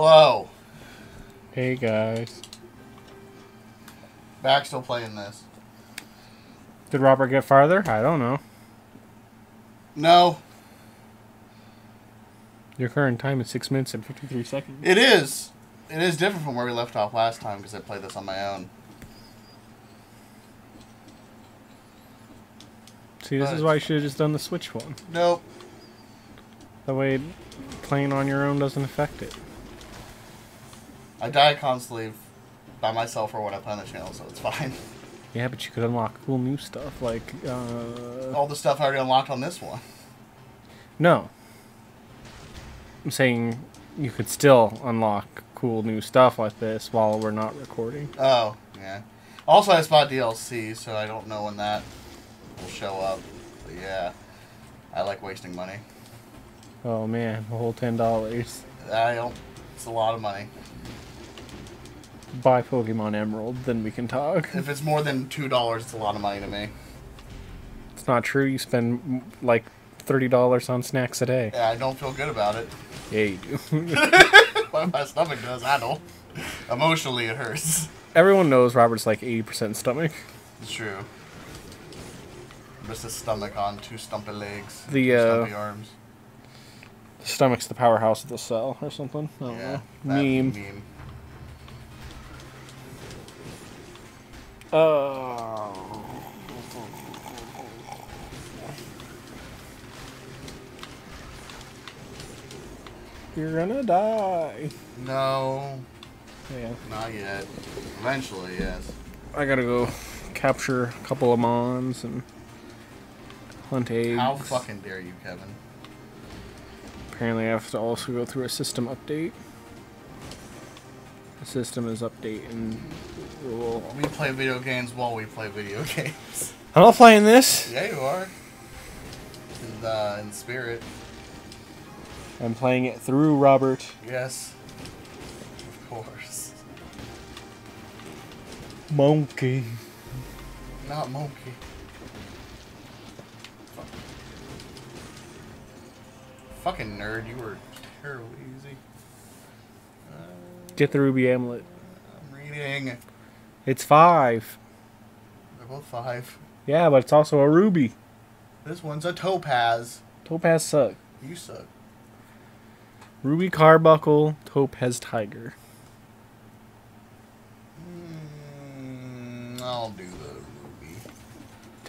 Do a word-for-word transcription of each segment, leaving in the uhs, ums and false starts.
Hello. Hey guys. Back still playing this. Did Robert get farther? I don't know. No. Your current time is six minutes and fifty-three seconds. It is. It is different from where we left off last time because I played this on my own. See, this but is why you should have just done the Switch one. Nope. That way, playing on your own doesn't affect it. I die constantly by myself or when I play on the channel, so it's fine. Yeah, but you could unlock cool new stuff, like... Uh... all the stuff I already unlocked on this one. No. I'm saying you could still unlock cool new stuff like this while we're not recording. Oh, yeah. Also, I bought D L C, so I don't know when that will show up. But yeah, I like wasting money. Oh, man, a whole ten dollars. I don't... It's a lot of money. Buy Pokemon Emerald, then we can talk. If it's more than two dollars, it's a lot of money to me. It's not true. You spend, like, thirty dollars on snacks a day. Yeah, I don't feel good about it. Yeah, you do. Well, my stomach does, I don't. Emotionally, it hurts. Everyone knows Robert's, like, eighty percent stomach. It's true. Just a stomach on two stumpy legs, the, two stumpy uh, arms. The stomach's the powerhouse of the cell or something. I don't yeah, know. Meme. meme. Oh. You're gonna die. No. Yeah. Not yet. Eventually, yes. I gotta go capture a couple of mons and hunt eggs. How fucking dare you, Kevin? Apparently, I have to also go through a system update. The system is updating. We'll we play video games while we play video games. I'm not playing this. Yeah, you are. In, uh, in spirit. I'm playing it through, Robert. Yes. Of course. Monkey. Not monkey. Fuck. Fucking nerd, you were terribly easy. Uh, Get the ruby amulet. I'm reading. It's five. They're both five. Yeah, but it's also a ruby. This one's a topaz. Topaz suck. You suck. Ruby Carbuckle, Topaz Tiger. Mm, I'll do the ruby.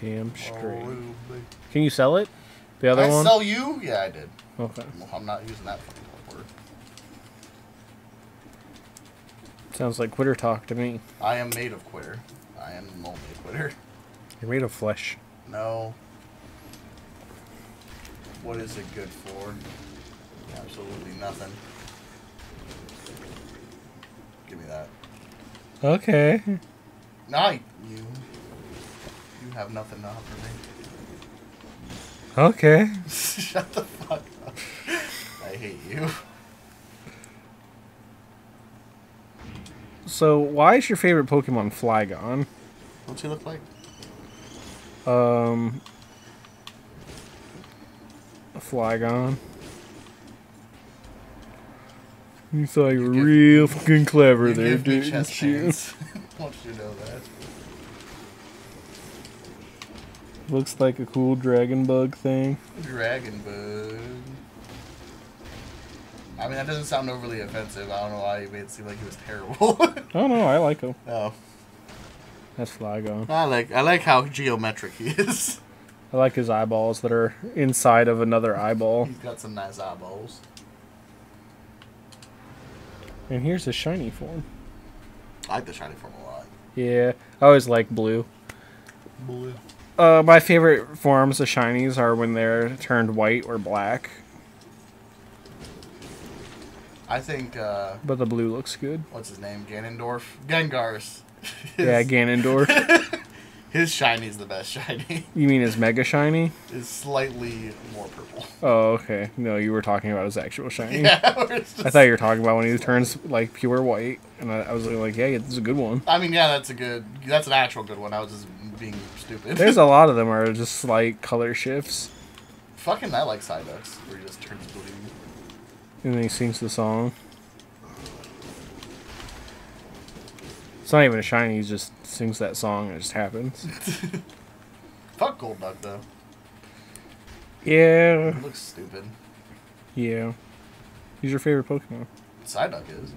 Damn straight. Ruby. Can you sell it? The other I one? I sell you? Yeah, I did. Okay. I'm not using that fucking word. Sounds like quitter talk to me. I am made of quitter. I am only a quitter. You're made of flesh. No. What is it good for? Absolutely nothing. Give me that. Okay. Night. You. You have nothing to offer me. Okay. Shut the fuck up. I hate you. So, why is your favorite Pokemon Flygon? What's he look like? Um... A Flygon. You thought you were you real give, fucking clever you there, didn't you? Don't you know that? Looks like a cool dragon bug thing. Dragon bug. I mean, that doesn't sound overly offensive. I don't know why you made it seem like he was terrible. Oh no, I like him. Oh, that's Flygon. I like I like how geometric he is. I like his eyeballs that are inside of another eyeball. He's got some nice eyeballs. And here's the shiny form. I like the shiny form a lot. Yeah, I always like blue. Blue. Uh, my favorite forms of shinies are when they're turned white or black. I think, uh... But the blue looks good. What's his name? Ganondorf? Gengars. His, yeah, Ganondorf. His shiny's the best shiny. You mean his mega shiny? Is slightly more purple. Oh, okay. No, you were talking about his actual shiny. Yeah, I thought you were talking about when he turns, like, pure white. And I, I was like, yeah, yeah, this is a good one. I mean, yeah, that's a good... That's an actual good one. I was just being stupid. There's a lot of them are just slight color shifts. Fucking I like Psyducks, where he just turns blue. And then he sings the song. It's not even a shiny, he just sings that song and it just happens. Fuck Golduck, though. Yeah. It looks stupid. Yeah. Who's your favorite Pokemon? Psyduck is.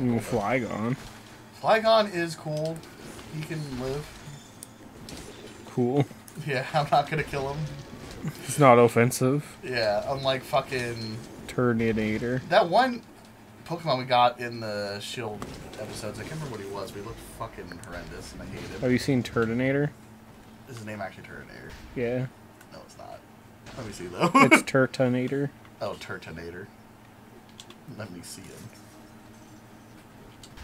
Ooh, Flygon. Flygon is cool. He can live. Cool. Yeah, I'm not gonna kill him. It's not offensive. Yeah, unlike fucking... Turninator. That one Pokemon we got in the Shield episodes, I can't remember what he was, but he looked fucking horrendous, and I hated him. Have you seen Turninator? Is his name actually Turninator? Yeah. No, it's not. Let me see, though. It's Turtonator. Oh, Turtonator. Let me see him.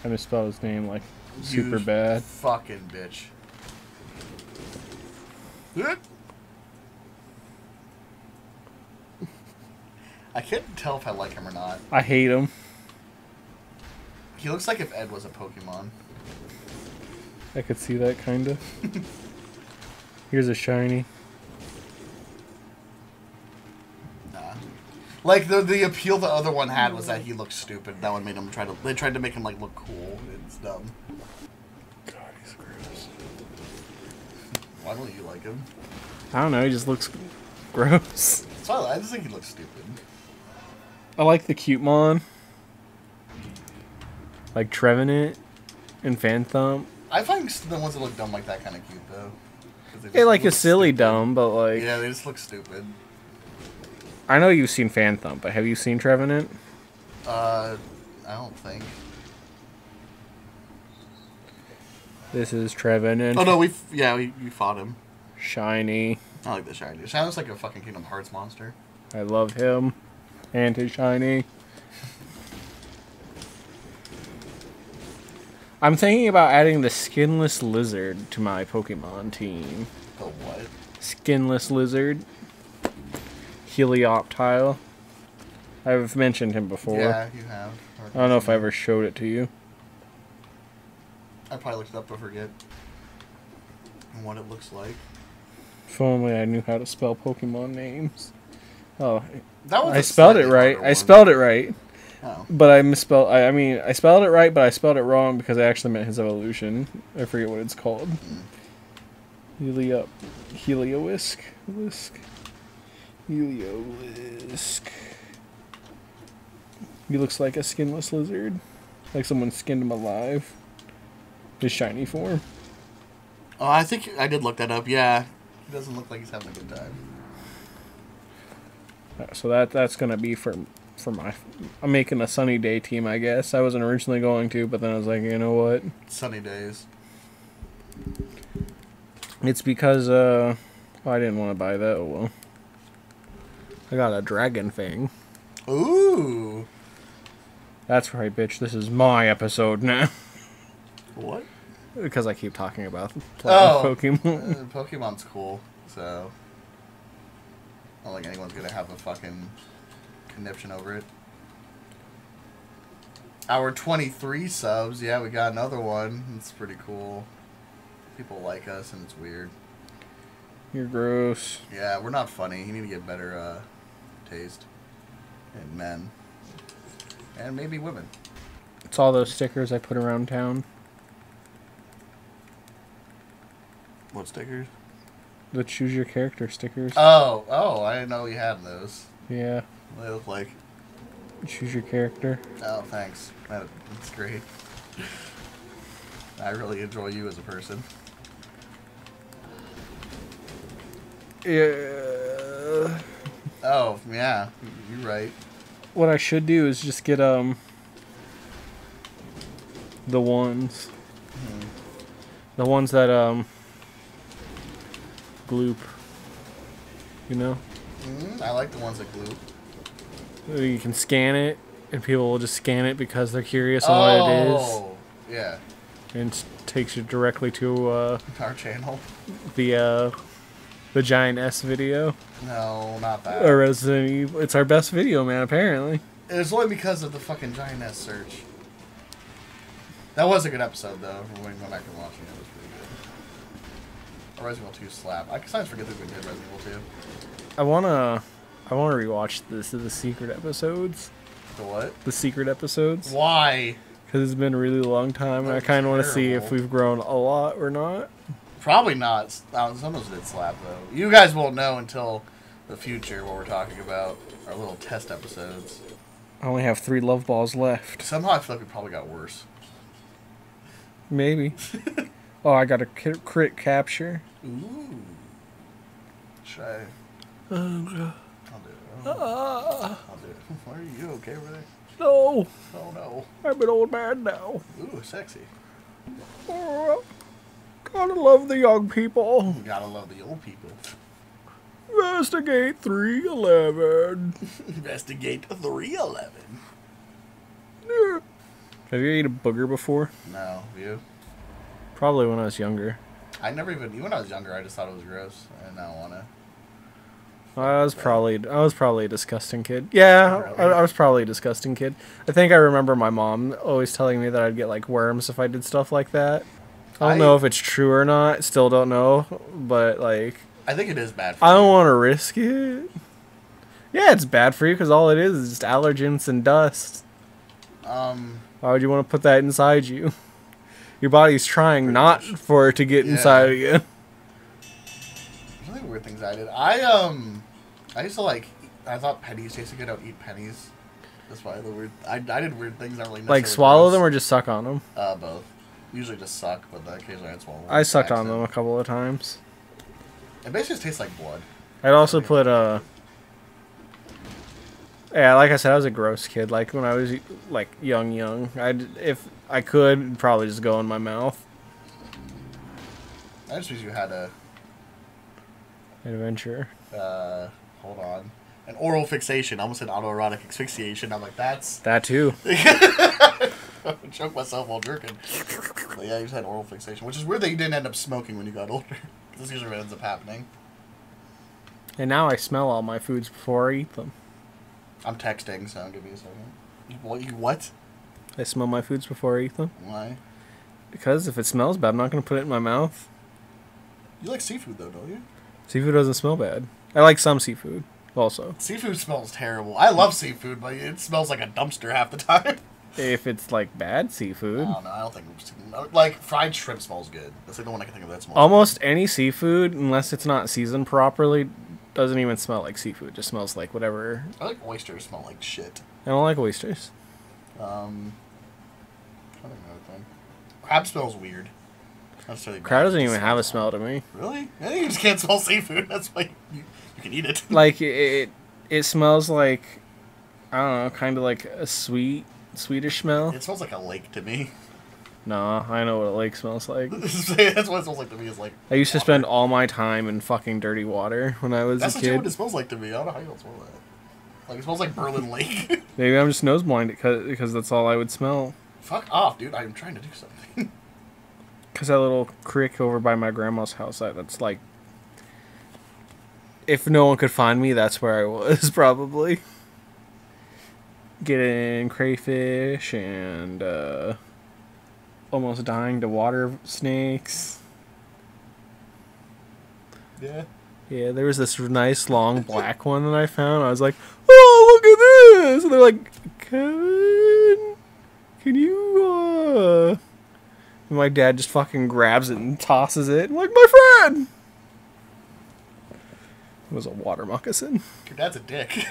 I misspelled his name, like, you super bad. Fucking bitch. I can't tell if I like him or not. I hate him. He looks like if Ed was a Pokemon. I could see that, kind of. Here's a shiny. Nah. Like, the the appeal the other one had was that he looked stupid. That one made him try to... They tried to make him, like, look cool. It's dumb. God, he's gross. Why don't you like him? I don't know. He just looks gross. That's why I just think he looks stupid. I like the cute mon. Like Trevenant and Phantom. I find the ones that look dumb like that kind of cute, though. They, they like a silly stupid. dumb, but like... Yeah, they just look stupid. I know you've seen Phantom, but have you seen Trevenant? Uh, I don't think. This is Trevenant. Oh, no, we... Yeah, we, we fought him. Shiny. I like the shiny. Shiny looks like a fucking Kingdom Hearts monster. I love him. And his shiny. I'm thinking about adding the Skinless Lizard to my Pokemon team. The what? Skinless Lizard. Helioptile. I've mentioned him before. Yeah, you have. I don't know if I ever showed it to you. I probably looked it up, but forget what it looks like. If only I knew how to spell Pokemon names. Oh, that was I spelled it right. I spelled it right. Oh. But I misspelled. I, I mean, I spelled it right, but I spelled it wrong because I actually meant his evolution. I forget what it's called. Helio, Heliowisk, Lisk, Heliowisk. He looks like a skinless lizard, like someone skinned him alive. His shiny form. Oh, I think I did look that up. Yeah, he doesn't look like he's having a good time. So that that's gonna be for. For my, I'm making a sunny day team, I guess. I wasn't originally going to, but then I was like, you know what? Sunny days. It's because, uh, well, I didn't want to buy that. Oh, well. I got a dragon thing. Ooh. That's right, bitch. This is my episode now. What? Because I keep talking about oh, Pokemon. Uh, Pokemon's cool, so. I don't think anyone's going to have a fucking... conniption over it. Our twenty-three subs, yeah, we got another one. It's pretty cool. People like us, and it's weird. You're gross. Yeah, we're not funny. You need to get better uh, taste. And men. And maybe women. It's all those stickers I put around town. What stickers? The Choose Your Character stickers. Oh, oh, I didn't know you had those. Yeah. What do they look like? Choose your character. Oh, thanks. That, that's great. I really enjoy you as a person. Yeah. Oh, yeah. You're right. What I should do is just get, um... the ones. Mm-hmm. The ones that, um... gloop. You know? Mm-hmm. I like the ones that gloop. You can scan it, and people will just scan it because they're curious on oh, what it is. Oh, yeah. And it takes you directly to uh, our channel. The uh, the giant S video. No, not that. Or Resident Evil. It's our best video, man. Apparently. It's only because of the fucking giant S search. That was a good episode, though. When we went back and watched it, it was pretty good. Or Resident Evil two slap. I sometimes forget that we did Resident Evil two. I wanna. I want to rewatch this, the secret episodes. The what? The secret episodes. Why? because it's been a really long time, and I kind of want to see if we've grown a lot or not. Probably not. Some of us did slap, though. You guys won't know until the future what we're talking about, our little test episodes. I only have three love balls left. Somehow I feel like it probably got worse. Maybe. Oh, I got a crit capture. Ooh. Should I? Um, uh, I'll do it. Uh, I'll do it. Are you okay over there? No. Oh, no. I'm an old man now. Ooh, sexy. Oh, gotta love the young people. You gotta love the old people. Investigate three eleven. Investigate three eleven. Yeah. Have you eaten a booger before? No. You? Probably when I was younger. I never even... When I was younger, I just thought it was gross. And I don't want to... I was probably I was probably a disgusting kid. Yeah, really? I, I was probably a disgusting kid. I think I remember my mom always telling me that I'd get like worms if I did stuff like that. I don't I, know if it's true or not. Still don't know, but like I think it is bad for I you. Don't want to risk it. Yeah, it's bad for you because all it is is just allergens and dust. Um why would you want to put that inside you? Your body's trying not much. for it to get yeah. inside of you. Really weird things I did. I um I used to like, I thought pennies tasted good. I would eat pennies. That's why the weird. I, I did weird things. Not really like swallow them or just suck on them. Uh, both. Usually just suck, but the occasionally I'd swallow them. I sucked on them a couple of times. It basically just tastes like blood. I'd also put uh. Yeah, like I said, I was a gross kid. Like when I was like young, young. I'd if I could it'd probably just go in my mouth. I just wish you had a adventure. Uh. Hold on. An oral fixation. I almost said autoerotic asphyxiation. I'm like, that's... That too. I choked myself while jerking. But yeah, you just had oral fixation. Which is weird that you didn't end up smoking when you got older. This usually what ends up happening. And now I smell all my foods before I eat them. I'm texting, so I'll give you a second. What? You, what? I smell my foods before I eat them. Why? Because if it smells bad, I'm not going to put it in my mouth. You like seafood, though, don't you? Seafood doesn't smell bad. I like some seafood, also. Seafood smells terrible. I love seafood, but it smells like a dumpster half the time. If it's, like, bad seafood. I don't know. I don't think... Like, fried shrimp smells good. That's like the one I can think of that smells Almost good. Any seafood, unless it's not seasoned properly, doesn't even smell like seafood. It just smells like whatever... I like oysters smell like shit. I don't like oysters. Um... I don't know thing. Crab smells weird. Really crab doesn't even have a smell to me. Really? I think you just can't smell seafood. That's why you, you can eat it. Like it, it smells like, I don't know, kind of like a sweet, sweetish smell. It smells like a lake to me. Nah, I know what a lake smells like. That's what it smells like to me. Is like I used water. to spend all my time in fucking dirty water when I was That's a kid. That's what it smells like to me. I don't know how you don't smell that. Like it smells like Berlin Lake. Maybe I'm just nose blind because that's all I would smell. Fuck off, dude! I'm trying to do something. Because that little creek over by my grandma's house, that's like, if no one could find me, that's where I was, probably. Getting crayfish and uh, almost dying to water snakes. Yeah. Yeah, there was this nice long black one that I found. I was like, oh, look at this! And they're like, Kevin, can you... Uh, And my dad just fucking grabs it and tosses it. I'm like, my friend! It was a water moccasin. Your dad's a dick.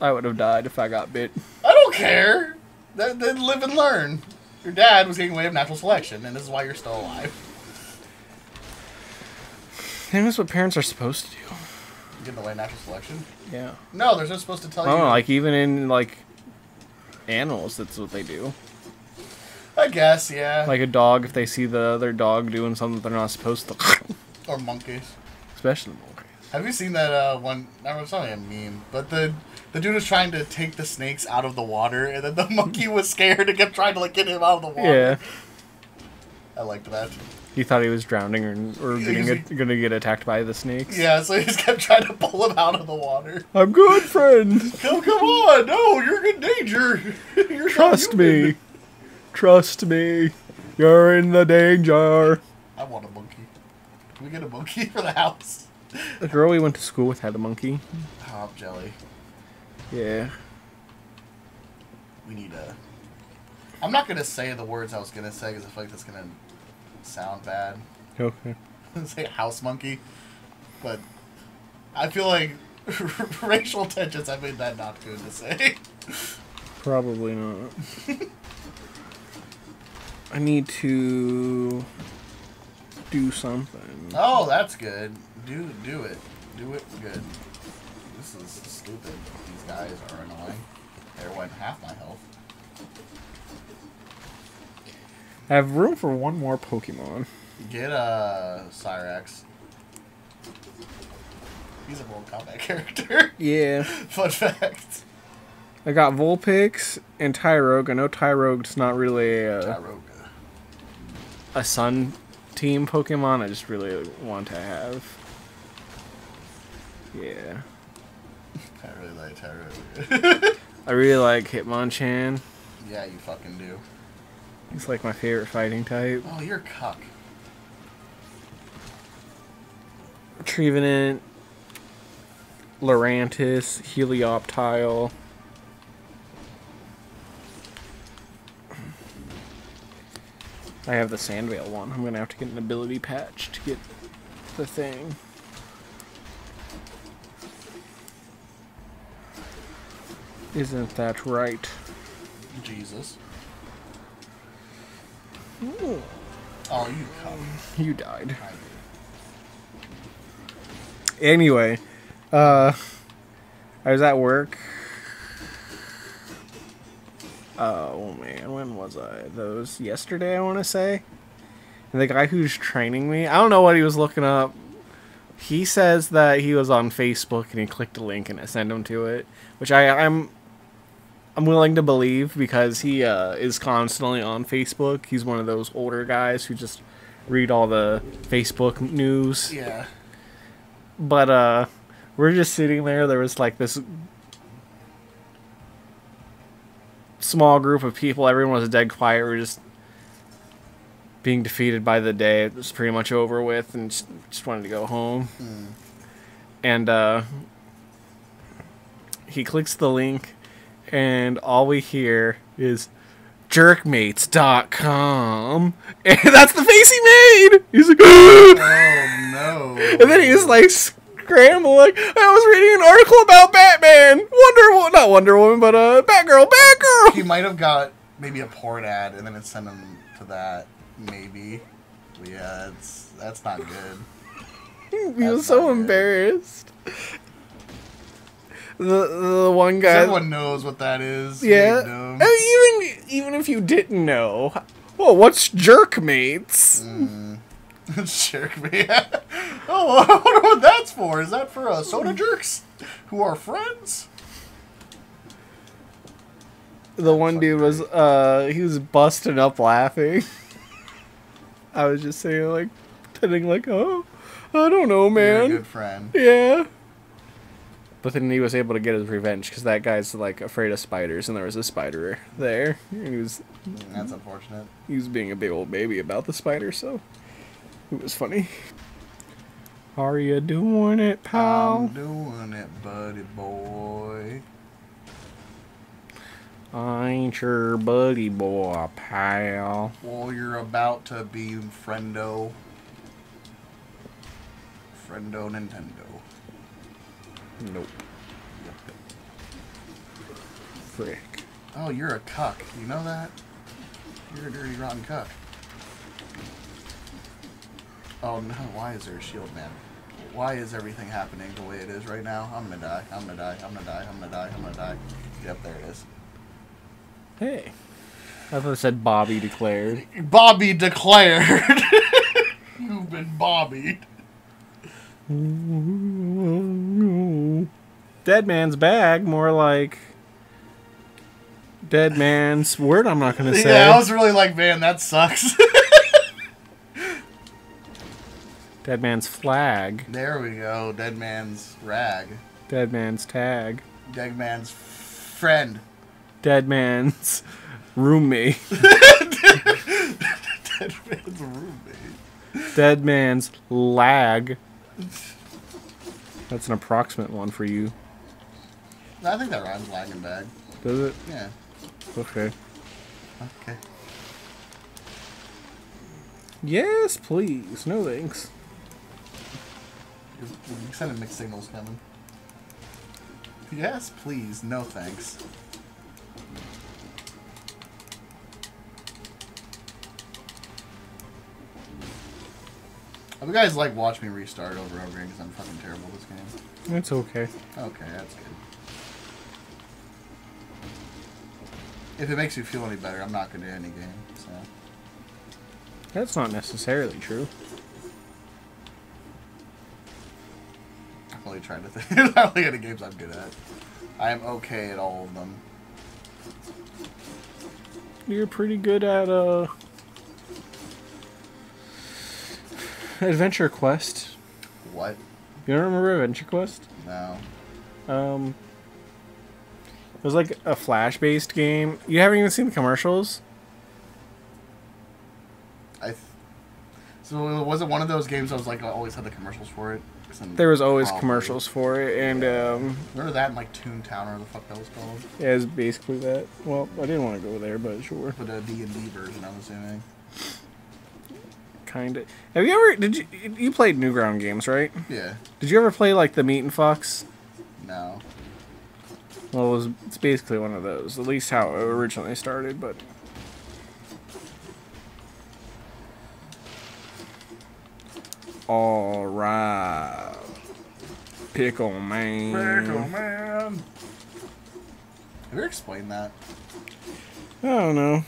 I would have died if I got bit. I don't care. Then live and learn. Your dad was getting away with natural selection, and this is why you're still alive. I think that's what parents are supposed to do. Getting away with natural selection? Yeah. No, they're just supposed to tell you. Oh, like even in, like, animals, that's what they do. I guess, yeah. Like a dog, if they see the other dog doing something they're not supposed to. Or monkeys. Especially monkeys. Have you seen that uh, one? I was probably a meme, but the the dude was trying to take the snakes out of the water, and then the monkey was scared and kept trying to like get him out of the water. Yeah. I liked that. He thought he was drowning or, or getting a, gonna get attacked by the snakes. Yeah, so he just kept trying to pull him out of the water. I'm good, friend. No, come on, no, you're in danger. You're Trust me. Trust me, you're in the danger. I want a monkey. Can we get a monkey for the house? The girl we went to school with had a monkey. Oh, I'm jelly. Yeah. We need a I'm not going to say the words I was going to say because I feel like that's going to sound bad. Okay. Say house monkey. But I feel like racial tensions, I made that not good to say. Probably not. I need to do something. Oh, that's good. Do do it. Do it good. This is stupid. These guys are annoying. They went half my health. I have room for one more Pokemon. Get a uh, Cyrax. He's a Mortal Kombat character. Yeah. Fun fact. I got Vulpix and Tyrogue. I know Tyrogue's not really a Tyrogue. a Sun Team Pokemon. I just really want to have. Yeah. I really like Tyrogue. I really like Hitmonchan. Yeah, you fucking do. He's like my favorite fighting type. Oh, you're a cuck. Trevenant, Lurantis, Helioptile. I have the Sandveil one. I'm going to have to get an ability patch to get the thing. Isn't that right? Jesus. Ooh. Oh, you come. You died. I did. Anyway, uh, I was at work. Oh man, when was I? Those yesterday, I want to say. And the guy who's training me, I don't know what he was looking up. He says that he was on Facebook and he clicked a link and it sent him to it, which I I'm I'm willing to believe because he uh, is constantly on Facebook. He's one of those older guys who just read all the Facebook news. Yeah. But uh, we're just sitting there. There was like this small group of people. Everyone was dead quiet. We were just being defeated by the day. It was pretty much over with, and just, just wanted to go home. Mm. And uh, he clicks the link, and all we hear is jerkmates dot com, and that's the face he made. He's like, oh no! And then he's like scrambling, like, I was reading an article about Batman, Wonder Woman, not Wonder Woman, but uh, Batgirl, Batgirl. He might have got maybe a porn ad, and then it sent him to that. Maybe. But yeah, it's, that's not good. He was so embarrassed. The, the one guy... Everyone knows what that is. Yeah. I mean, even, even if you didn't know. Well, what's Jerkmates? Mm. Jerkmates. Oh, I wonder what that's for. Is that for uh, soda jerks who are friends? The that's one dude was, uh, he was busting up laughing. I was just saying, like, pretending like, oh, I don't know, man. You're a good friend. Yeah. But then he was able to get his revenge because that guy's, like, afraid of spiders, and there was a spider there. And he was... That's unfortunate. He was being a big old baby about the spider, so it was funny. Are you doing it, pal? I'm doing it, buddy boy. I ain't your buddy boy, pal. Well, you're about to be friendo. Friendo Nintendo. Nope. Frick. Oh, you're a cuck. You know that? You're a dirty, rotten cuck. Oh no, why is there a shield man? Why is everything happening the way it is right now? I'm gonna die. I'm gonna die. I'm gonna die. I'm gonna die. I'm gonna die. Yep, there it is. Hey. I thought it said Bobby declared. Bobby declared! You've been bobbied. Dead man's bag, more like dead man's word. I'm not gonna say. Yeah, I was really like, man, that sucks. Dead man's flag. There we go. Dead man's rag. Dead man's tag. Dead man's friend. Dead man's roommate. Dead man's roommate. Dead man's lag. That's an approximate one for you. I think that rhymes lag and bag. Does it? Yeah. Okay. Okay. Yes, please. No thanks. We're sending mixed signals, Kevin. Yes, please. No thanks. Hope you guys like watch me restart over and over again because I'm fucking terrible at this game. It's okay. Okay, that's good. If it makes you feel any better, I'm not good at any game. So. That's not necessarily true. I'm only trying to think. I'm not looking at the games I'm good at. I am okay at all of them. You're pretty good at uh. Adventure Quest. What? You don't remember Adventure Quest? No. Um, it was like a Flash-based game. You haven't even seen the commercials? I. Th so was it one of those games I was like I always had the commercials for it? There was always probably. commercials for it, and um. Remember that in like Toontown or the fuck that was called? Yeah, it was basically that. Well, I didn't want to go there, but sure. But a D and D version, I'm assuming. Kind of. Have you ever? Did you? You played Newground games, right? Yeah. Did you ever play like the Meat and Fox? No. Well, it was, it's basically one of those. At least how it originally started, but. All right. Pickle man. Pickle man. Have you explained that? I don't know.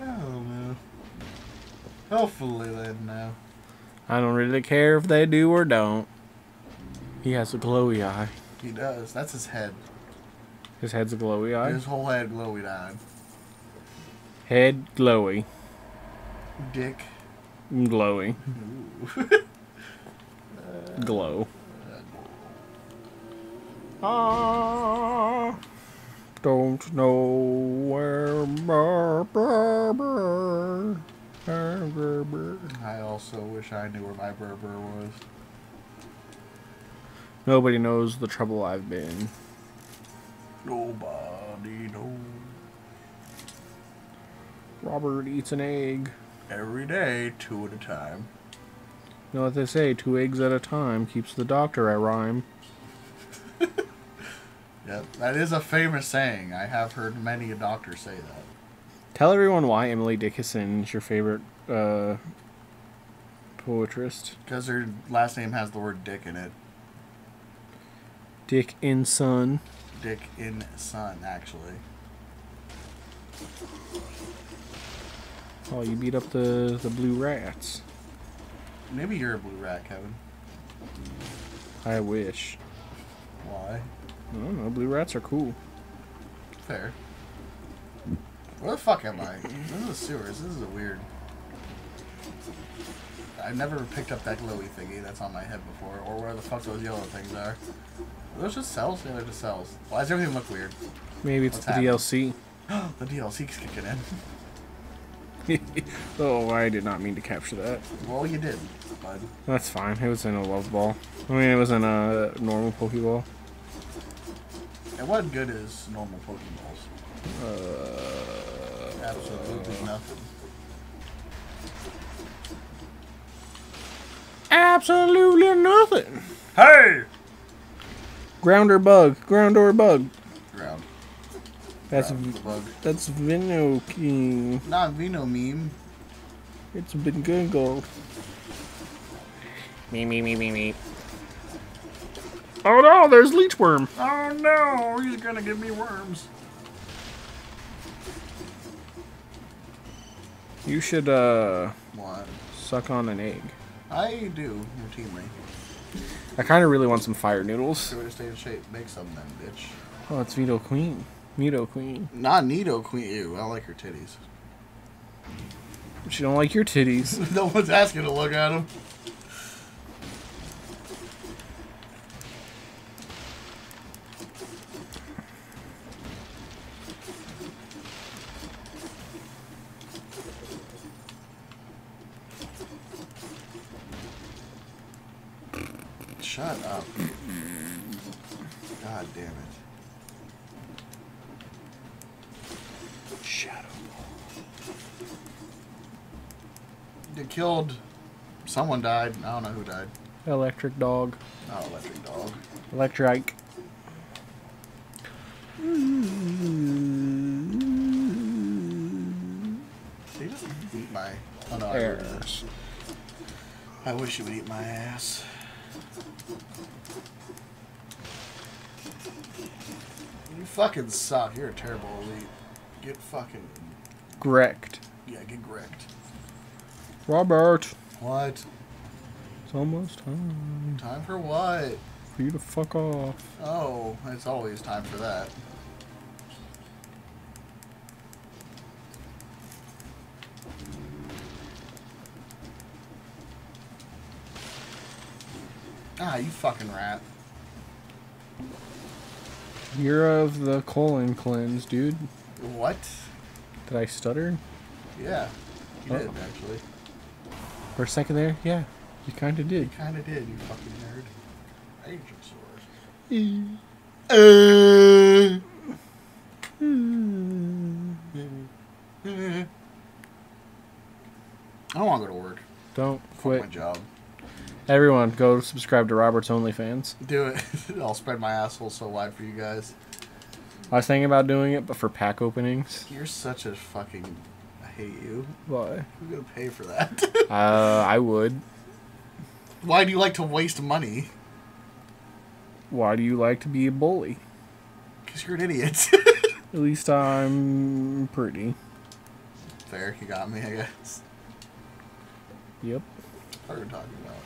Oh no. Hopefully they know. I don't really care if they do or don't. He has a glowy eye. He does. That's his head. His head's a glowy eye? His whole head glowy eye. Head glowy. Dick. Glowy. uh, Glow. Ah. Uh, Don't know where. I also wish I knew where my Berber was. Nobody knows the trouble I've been. Nobody knows. Robert eats an egg. Every day, two at a time. You know what they say, two eggs at a time keeps the doctor at rhyme. Yep, that is a famous saying. I have heard many a doctor say that. Tell everyone why Emily Dickinson is your favorite uh, poetress. Because her last name has the word dick in it. Dick in son. Dick in son, actually. Oh, you beat up the, the blue rats. Maybe you're a blue rat, Kevin. I wish. Why? I don't know, blue rats are cool. Fair. Where the fuck am I? This is a sewers. This is a weird. I've never picked up that glowy thingy that's on my head before, or where the fuck those yellow things are. Are those just cells? Yeah, they're just cells. Why does everything look weird? Maybe it's the D L C. The D L C's kicking in. Oh, I did not mean to capture that. Well, you did, bud. That's fine. It was in a love ball. I mean, it was in a normal Pokeball. And what good is normal Pokeballs? Uh, Absolutely uh, nothing. Absolutely nothing. Hey! Ground or bug? Ground or bug? Ground. That's Ground v bug. That's Vino King. Not Vino meme. It's been Googled. Me me me me me. Oh no, there's leech worm. Oh no, he's gonna give me worms. You should uh what? Suck on an egg. I do routinely. I kind of really want some fire noodles. So to stay in shape, make some then, bitch. Oh, it's Vito Queen. Vito Queen. Not Neato Queen. Ew, I don't like her titties. She don't like your titties. No one's asking to look at them. Shut up. God damn it. Shadow Ball. They killed... Someone died. I don't know who died. Electric Dog. Oh, Electric Dog. Electric. He doesn't eat my... Oh, no, I, I wish he would eat my ass. You fucking suck. You're a terrible elite. Get fucking... Grecked. Yeah, get grecked. Robert. What? It's almost time. Time for what? For you to fuck off. Oh, it's always time for that. Ah, you fucking rat. You're of the colon cleanse, dude. What? Did I stutter? Yeah, you oh. did, actually. For a second there, yeah, you kind of did. You kind of did, you fucking nerd. Ancient swords. E uh. I don't want to go to work. Don't quit. Fuck my job. Everyone, go subscribe to Robert's OnlyFans. Do it. I'll spread my asshole so wide for you guys. I was thinking about doing it, but for pack openings. You're such a fucking... hate you. Why? Who's gonna pay for that? uh, I would. Why do you like to waste money? Why do you like to be a bully? Because you're an idiot. At least I'm pretty. Fair, you got me, I guess. Yep. What are you talking about?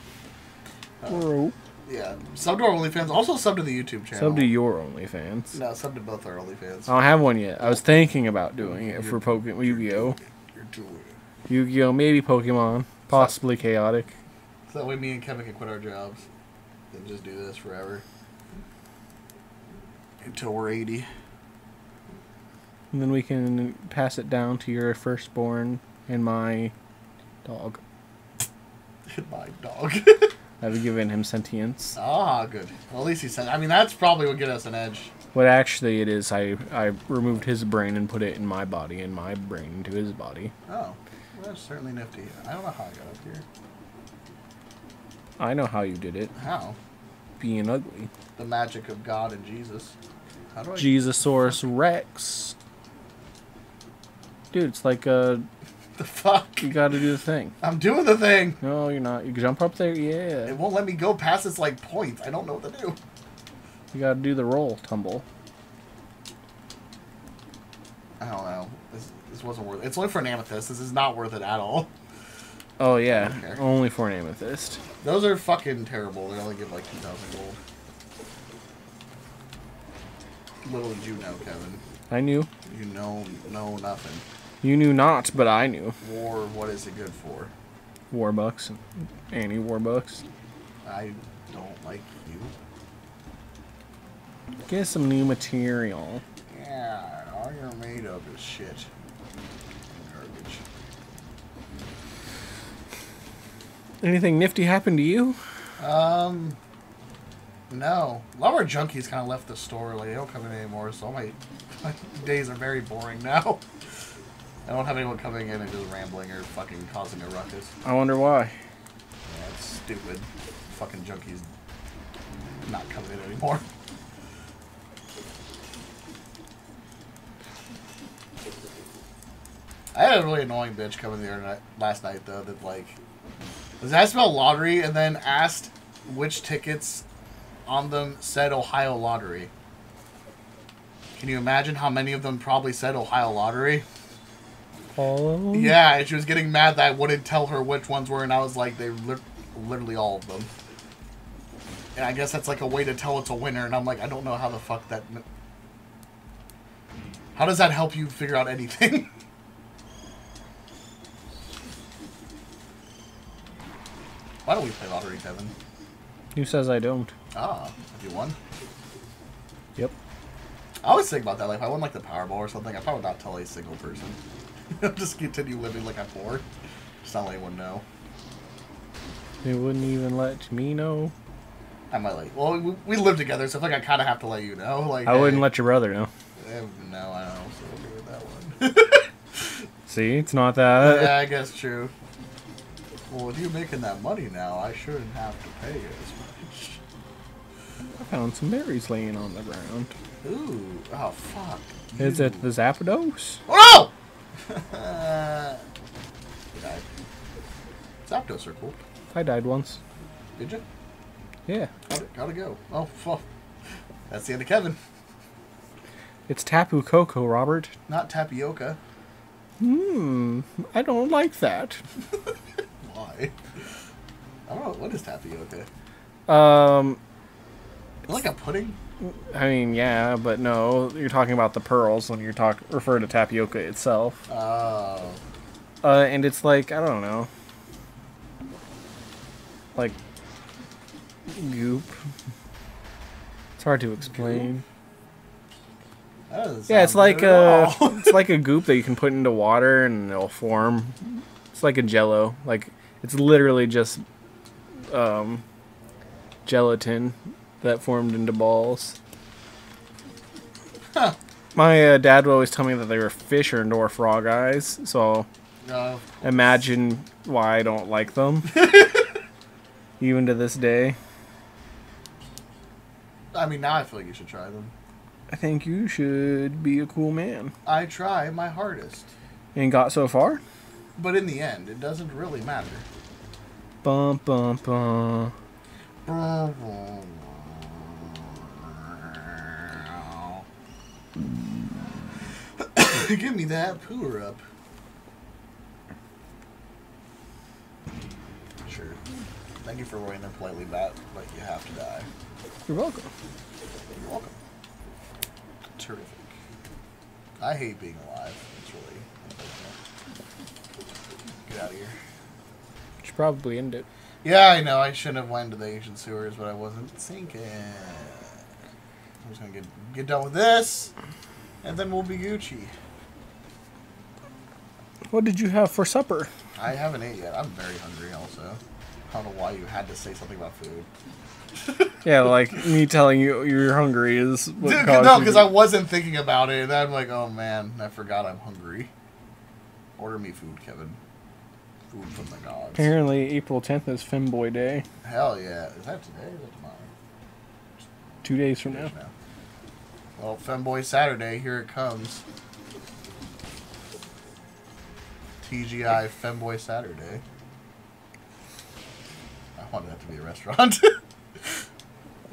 Uh, Bro. Yeah. Sub to our OnlyFans. Also sub to the YouTube channel. Sub to your OnlyFans. No, sub to both our OnlyFans. I don't have one yet. I was thinking about doing it for Pokemon Yu-Gi-Oh. You're doing it. Yu-Gi-Oh, maybe Pokemon. Possibly so, Chaotic. So that way me and Kevin can quit our jobs and just do this forever. Until we're eighty. And then we can pass it down to your firstborn and my dog. My dog. I've given him sentience. Ah, good. Well, at least he said... I mean, that's probably what get us an edge. What actually it is, I I removed his brain and put it in my body, and my brain to his body. Oh. Well, that's certainly nifty. I don't know how I got up here. I know how you did it. How? Being ugly. The magic of God and Jesus. How do I... Jesusaurus Rex. Dude, it's like a... The fuck? You gotta do the thing. I'm doing the thing. No, you're not. You can jump up there, yeah. It won't let me go past its like point. I don't know what to do. You gotta do the roll tumble. I don't know. This this wasn't worth it. It's only for an amethyst. This is not worth it at all. Oh yeah, okay. Only for an amethyst. Those are fucking terrible. They only give like two thousand gold. Little did you know, Kevin. I knew. You know, know nothing. You knew not, but I knew. War, what is it good for? Warbucks. Annie Warbucks. I don't like you. Get some new material. Yeah, all you're made of is shit. Garbage. Anything nifty happened to you? Um, no. A lot of our junkies kind of left the store. Like, they don't come in anymore, so all my, my days are very boring now. I don't have anyone coming in and just rambling or fucking causing a ruckus. I wonder why. Yeah, it's stupid. Fucking junkies not coming in anymore. I had a really annoying bitch come in the internet last night, though, that, like... I smelled lottery and then asked which tickets on them said Ohio Lottery. Can you imagine how many of them probably said Ohio Lottery? All of them? Yeah, and she was getting mad that I wouldn't tell her which ones were, and I was like, they li literally all of them. And I guess that's like a way to tell it's a winner, and I'm like, I don't know how the fuck that... How does that help you figure out anything? Why don't we play lottery, Kevin? Who says I don't? Ah, have you won? Yep. I always think about that, like if I won like the Powerball or something, I probably would not tell a single person. I'll just continue living like I'm poor. Just not let anyone know. They wouldn't even let me know. I might like. Well, we, we live together, so I think I kind of have to let you know. Like I wouldn't hey, let your brother know. Eh, no, I don't. So we'll do that one. See, it's not that. Yeah, I guess true. Well, if you're making that money now, I shouldn't have to pay you as much. I found some berries laying on the ground. Ooh, oh fuck. Is you. It the Zapdos? Oh! uh, I died. Zapdos are cool. I died once. Did you? Yeah. How'd it, how'd it go? Oh, fuck. That's the end of Kevin. It's Tapu Koko, Robert. Not tapioca. Hmm. I don't like that. Why? I don't know. What is tapioca? Um. Like a pudding? I mean, yeah, but no. You're talking about the pearls when you talk refer to tapioca itself. Oh. Uh, and it's like, I don't know. Like, goop. It's hard to explain. Yeah, it's like a, it's like a goop that you can put into water and it'll form. It's like a Jello. Like, it's literally just um, gelatin that formed into balls. Huh. My uh, dad would always tell me that they were fish or nor frog eyes, so no, imagine why I don't like them. Even to this day. I mean, now I feel like you should try them. I think you should be a cool man. I try my hardest. And got so far? But in the end, it doesn't really matter. Bum, bum, bum. Bum, bum, bum. Give me that power up. Sure. Thank you for weighing them politely back, but you have to die. You're welcome. You're welcome. Terrific. I hate being alive. It's really unfortunate. Get out of here. You should probably end it. Yeah, I know. I shouldn't have went to the ancient sewers, but I wasn't sinking. I'm just gonna get get done with this, and then we'll be Gucci. What did you have for supper? I haven't ate yet. I'm very hungry. Also, I don't know why you had to say something about food. Yeah, like me telling you you're hungry is what Dude, caused no, because I wasn't thinking about it. And I'm like, oh man, I forgot I'm hungry. Order me food, Kevin. Food from the gods. Apparently, April tenth is Femboy Day. Hell yeah! Is that today or is that tomorrow? Two days from Two days now. now. Well, Femboy Saturday, here it comes. T G I Femboy Saturday. I wanted that to be a restaurant.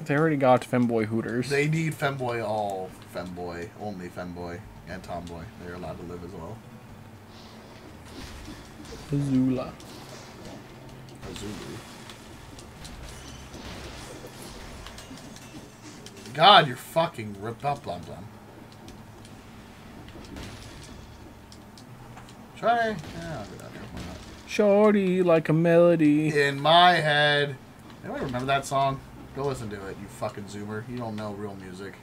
They already got Femboy Hooters. They need Femboy all. Femboy. Only Femboy. And Tomboy. They're allowed to live as well. Azula. Azulu. God, you're fucking ripped up, blum blum. Try. Yeah, I'll do that. Shorty like a melody. In my head. Anybody remember that song? Go listen to it, you fucking zoomer. You don't know real music.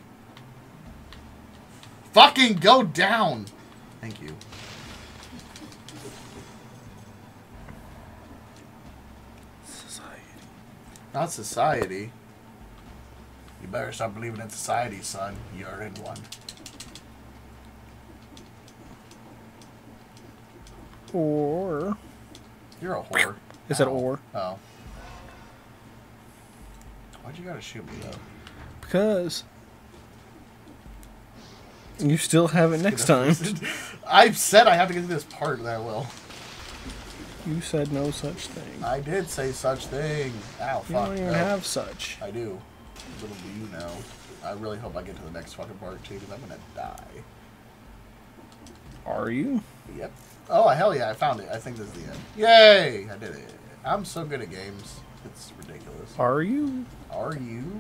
Fucking go down! Thank you. Society. Not society. You better stop believing in society, son. You're in one. Or. You're a whore. Is that or? Oh. Why'd you gotta shoot me though? Because you still have it next time. I've said I have to get to this part that I will. You said no such thing. I did say such thing. Ow, fuck. You don't even no. have such. I do. Little do you know. I really hope I get to the next fucking part too, because I'm gonna die. Are you? Yep. Oh, hell yeah, I found it. I think this is the end. Yay! I did it. I'm so good at games. It's ridiculous. Are you? Are you?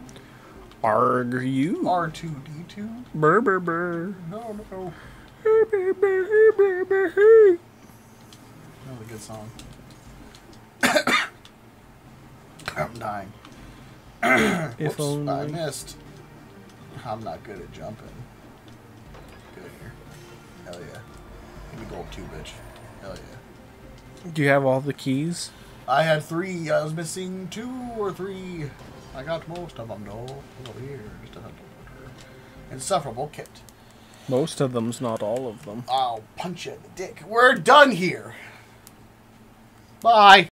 Are you? R two D two? Burr, burr, burr. No, no. Burr, burr, burr, burr, burr. That was a good song. I'm dying. If Whoops, only. I missed. I'm not good at jumping. Good here. Hell yeah. Give me gold too, bitch. Hell yeah. Do you have all the keys? I had three. I was missing two or three. I got most of them, though. Over here. Just a Insufferable kit. Most of them's not all of them. I'll punch you in the dick. We're done here. Bye.